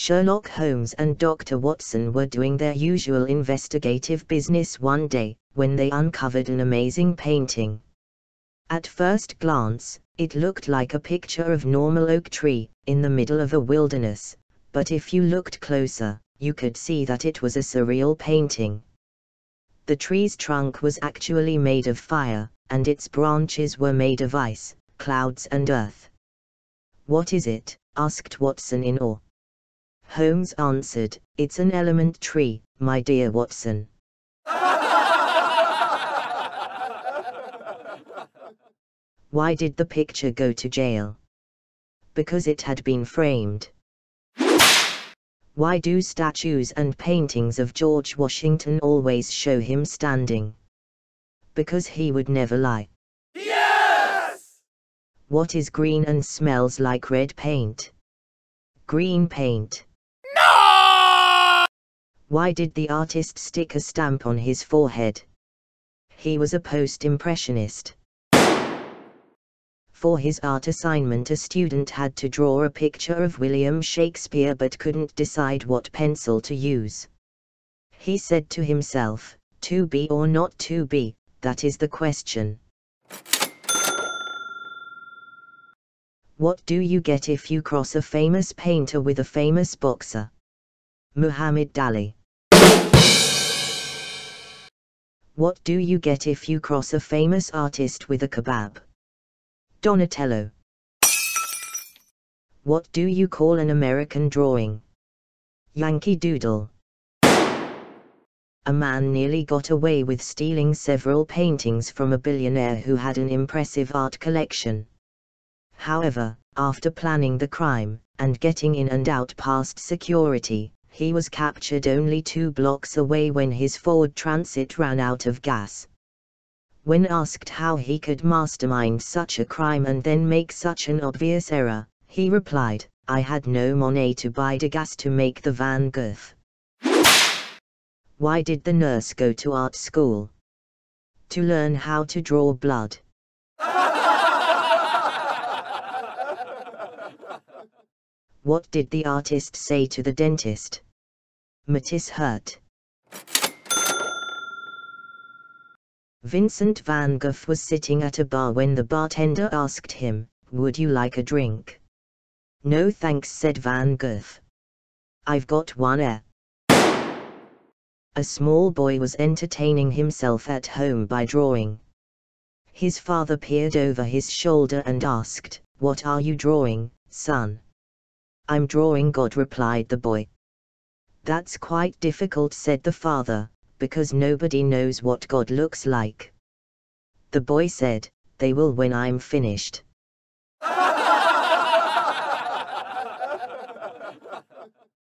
Sherlock Holmes and Dr. Watson were doing their usual investigative business one day, when they uncovered an amazing painting. At first glance, it looked like a picture of a normal oak tree, in the middle of a wilderness, but if you looked closer, you could see that it was a surreal painting. The tree's trunk was actually made of fire, and its branches were made of ice, clouds and earth. "What is it?" asked Watson in awe. Holmes answered, "It's an element tree, my dear Watson." Why did the picture go to jail? Because it had been framed. Why do statues and paintings of George Washington always show him standing? Because he would never lie. Yes! What is green and smells like red paint? Green paint. No! Why did the artist stick a stamp on his forehead? He was a post-impressionist. For his art assignment, a student had to draw a picture of William Shakespeare but couldn't decide what pencil to use. He said to himself, "To be or not to be, that is the question." What do you get if you cross a famous painter with a famous boxer? Muhammad Dali. What do you get if you cross a famous artist with a kebab? Donner-tello. What do you call an American drawing? Yankee Doodle. A man nearly got away with stealing several paintings from a billionaire who had an impressive art collection. However, after planning the crime, and getting in and out past security, he was captured only 2 blocks away when his Ford Transit ran out of gas. When asked how he could mastermind such a crime and then make such an obvious error, he replied, "I had no Monet to buy Degas to make the Van Gogh." Why did the nurse go to art school? To learn how to draw blood. What did the artist say to the dentist? Matisse hurt. Vincent van Gogh was sitting at a bar when the bartender asked him, "Would you like a drink?" "No thanks," said Van Gogh. "I've got one here." A small boy was entertaining himself at home by drawing. His father peered over his shoulder and asked, "What are you drawing, son?" "I'm drawing God," replied the boy. "That's quite difficult," said the father, "because nobody knows what God looks like." The boy said, "They will when I'm finished."